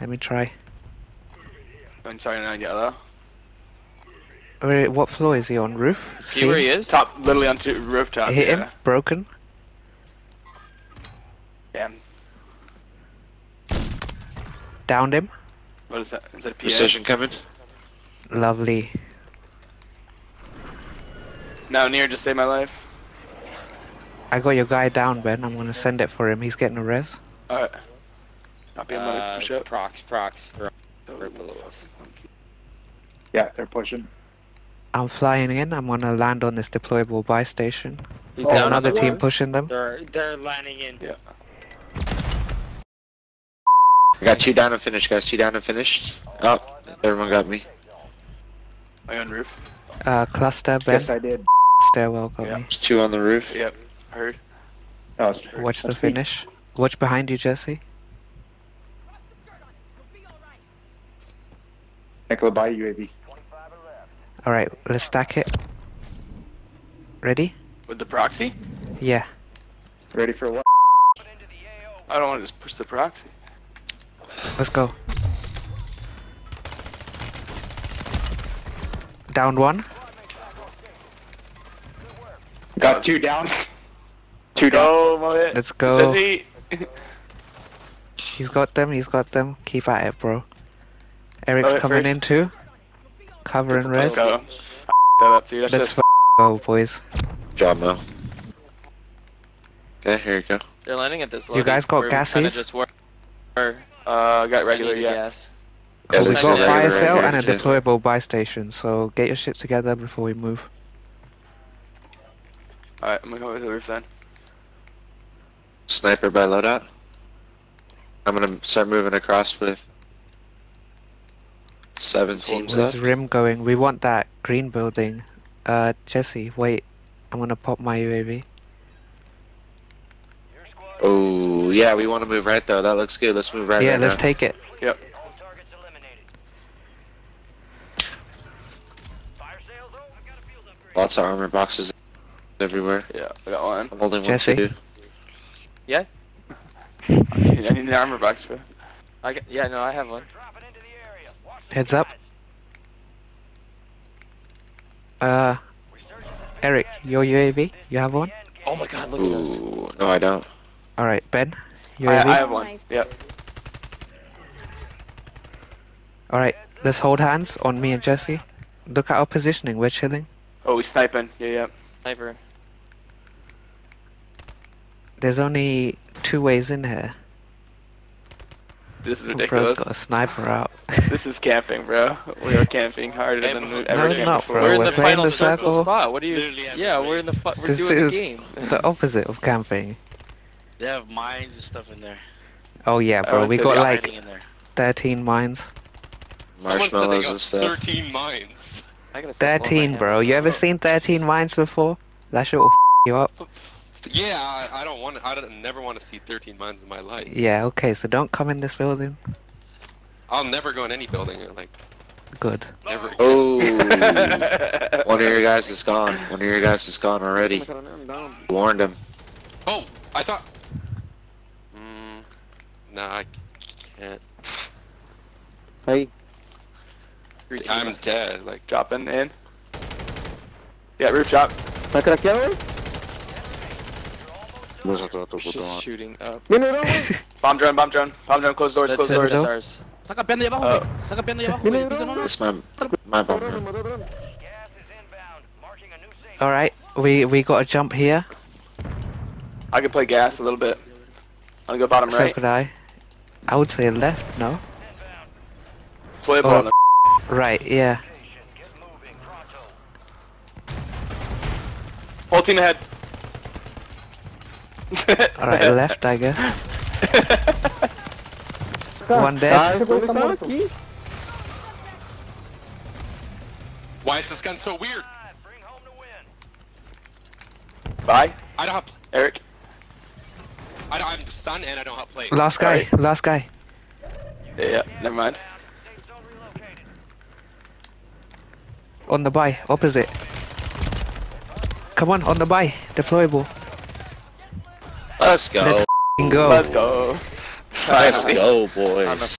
Let me try. I'm sorry, I yellow. Wait, what floor is he on? Roof? See where he is? Top, literally on rooftop. Hit him. Broken. Damn. Downed him. What is that? Is that a PA? Precision coming. Lovely. Now near to save my life. I got your guy down, Ben. I'm gonna send it for him. He's getting a res. Alright. Not being push up. Procs. Right below us. Yeah, they're pushing. I'm flying in. I'm gonna land on this deployable buy station. He's down. Another team pushing them. They're landing in. Yeah. I got two down and finished, guys. Two down and finished. Oh, everyone got me. Are you on roof? Cluster, Ben. Yes, I did. Stairwell got me. There's two on the roof. Yep. Heard. Oh, watch the finish. Watch behind you, Jesse. Echo by UAV. Alright, let's stack it. Ready? With the proxy? Yeah. Ready for what? I don't want to just push the proxy. Let's go. Down one. Got two down. Two down. Oh, my. Let's go. He's got them. Keep at it, bro. Eric's coming in too. Cover and res. Let's go, boys. Job, Mo. Okay, here you go. They're landing at this level. You guys got gases? Got regular gas. Cool, we got a fire cell and a deployable buy station, so get your shit together before we move. Alright, I'm gonna go over the roof then. Sniper by loadout. I'm gonna start moving across with 7 teams left. There's rim going. We want that green building. Jesse, wait. I'm gonna pop my UAV. Oh, yeah, we want to move right though. That looks good. Let's move right. Yeah, right let's now. Take it. Yep. All targets eliminated. Fire sales, oh, I've got a field upgrade. Lots of armor boxes everywhere. Yeah, I got one. I'm holding Jesse. One too. Yeah. I need an armor box, bro. Yeah, no, I have one. Heads up. Eric, your UAV, you have one? Oh my god, look at this. Ooh, no, I don't. Alright, Ben, UAV? I have one, yep. Alright, let's hold hands on me and Jesse. Look at our positioning, we're chilling. Oh, we're sniping, yeah. Sniper. There's only 2 ways in here. This is ridiculous. Bro's got a sniper out. This is camping, bro. We are camping harder than we've ever camped before. We're in the final circle spot. What do you? Yeah, we're in the. We're doing the game. The opposite of camping. They have mines and stuff in there. Oh yeah, bro. We got like 13 mines. Marshmallows and stuff. 13 mines. 13, bro. You ever seen 13 mines before? That shit will f you up. Yeah, I don't want. I never want to see 13 mines in my life. Yeah, okay, so don't come in this building. I'll never go in any building. Like, good. Never. Oh, one of your guys is gone. One of your guys is gone already. Oh my God, I'm down. Warned him. Oh, I thought. Nah, I can't. Hey. I'm dead. Like, dropping in. Yeah, roof drop. Not gonna kill him. Just shooting up. Bomb drone, close doors. Stars. That's my bomb drone. Alright, we got a jump here. I can play gas a little bit. I'm gonna go bottom right. So could I. I would say left, no? Play bottom. Right, yeah. Whole team ahead. Alright, left, I guess. One dead. Why is this gun so weird? Bye. I don't help. Eric. I'm stunned and I don't help play. Last guy. Right. Last guy. Yeah, never mind. On the buy, opposite. Come on the buy, deployable. Let's go. Let's go. Let's go, boys.